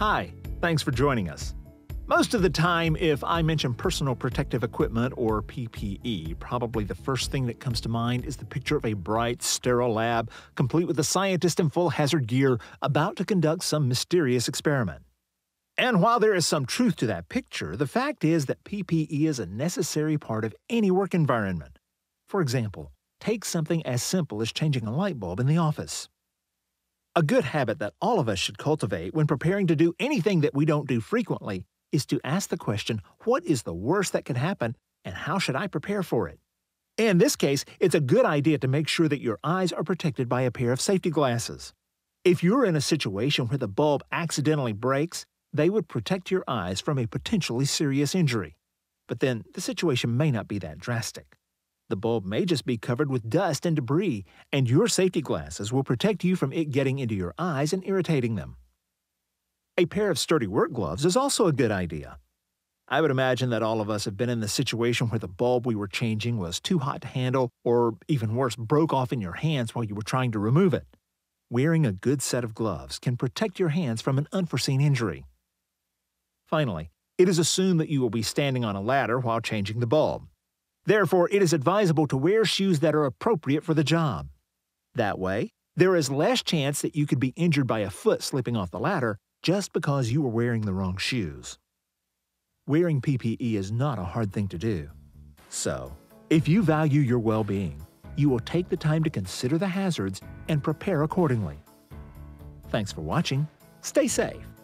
Hi, thanks for joining us. Most of the time, if I mention personal protective equipment or PPE, probably the first thing that comes to mind is the picture of a bright, sterile lab, complete with a scientist in full hazard gear, about to conduct some mysterious experiment. And while there is some truth to that picture, the fact is that PPE is a necessary part of any work environment. For example, take something as simple as changing a light bulb in the office. A good habit that all of us should cultivate when preparing to do anything that we don't do frequently is to ask the question, what is the worst that can happen and how should I prepare for it? In this case, it's a good idea to make sure that your eyes are protected by a pair of safety glasses. If you're in a situation where the bulb accidentally breaks, they would protect your eyes from a potentially serious injury. But then, the situation may not be that drastic. The bulb may just be covered with dust and debris, and your safety glasses will protect you from it getting into your eyes and irritating them. A pair of sturdy work gloves is also a good idea. I would imagine that all of us have been in the situation where the bulb we were changing was too hot to handle, or even worse, broke off in your hands while you were trying to remove it. Wearing a good set of gloves can protect your hands from an unforeseen injury. Finally, it is assumed that you will be standing on a ladder while changing the bulb. Therefore, it is advisable to wear shoes that are appropriate for the job. That way, there is less chance that you could be injured by a foot slipping off the ladder just because you were wearing the wrong shoes. Wearing PPE is not a hard thing to do. So, if you value your well-being, you will take the time to consider the hazards and prepare accordingly. Thanks for watching. Stay safe.